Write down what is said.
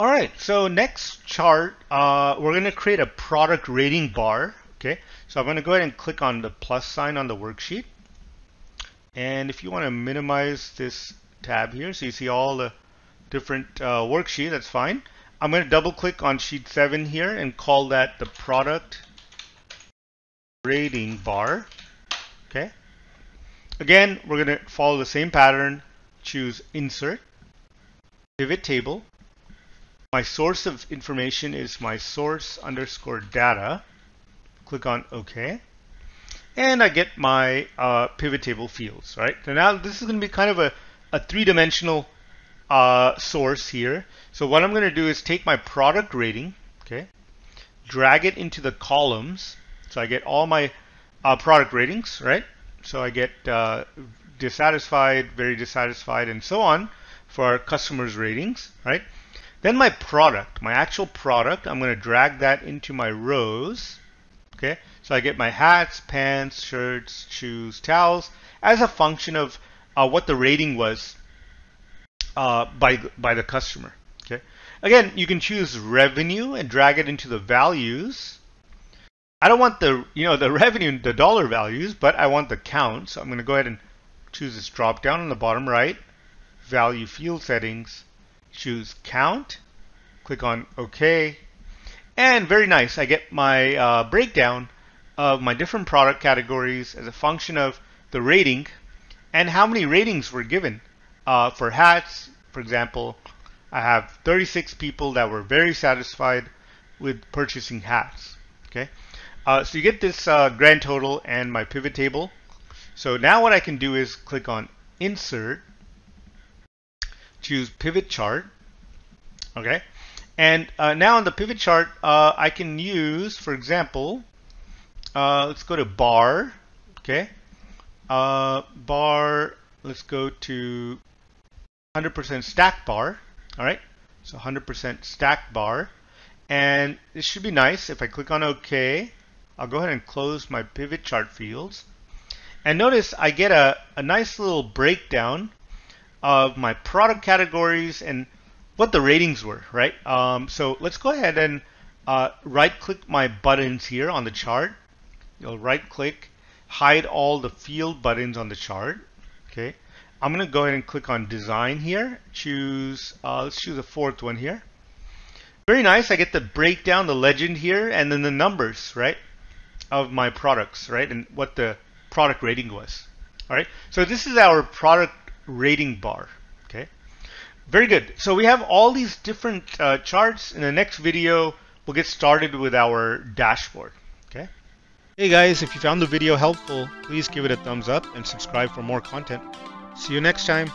All right, so next chart, we're going to create a product rating bar. Okay, so I'm going to go ahead and click on the plus sign on the worksheet. And if you want to minimize this tab here so you see all the different worksheet, that's fine. I'm going to double click on sheet 7 here and call that the product rating bar. Okay, again, we're going to follow the same pattern, choose insert, pivot table. My source of information is my source underscore data. Click on OK. And I get my pivot table fields, right? So now this is going to be kind of a three-dimensional source here. So what I'm going to do is take my product rating, okay, drag it into the columns. So I get all my product ratings, right? So I get dissatisfied, very dissatisfied, and so on for our customers' ratings, right? Then my product, my actual product, I'm going to drag that into my rows. Okay, so I get my hats, pants, shirts, shoes, towels as a function of what the rating was by the customer. Okay, again, you can choose revenue and drag it into the values. I don't want the the revenue, the dollar values, but I want the count. So I'm going to go ahead and choose this drop down on the bottom right, value field settings. Choose count, click on OK, and very nice. I get my breakdown of my different product categories as a function of the rating and how many ratings were given. For hats, for example, I have 36 people that were very satisfied with purchasing hats. Okay, so you get this grand total and my pivot table. So now what I can do is click on Insert. Choose pivot chart, okay, and now on the pivot chart I can use, for example, let's go to bar, okay, bar, let's go to 100% stack bar, all right, so 100% stack bar, and this should be nice. If I click on OK, I'll go ahead and close my pivot chart fields, and notice I get a nice little breakdown of my product categories and what the ratings were, right? So let's go ahead and right-click my buttons here on the chart. You'll right-click, hide all the field buttons on the chart. Okay, I'm going to go ahead and click on Design here. Choose, let's choose the fourth one here. Very nice. I get the breakdown, the legend here, and then the numbers, right, of my products, right, and what the product rating was. All right. So this is our product rating bar. Okay, very good. So we have all these different charts. In the next video, we'll get started with our dashboard. Okay. Hey guys, if you found the video helpful, please give it a thumbs up and subscribe for more content. See you next time.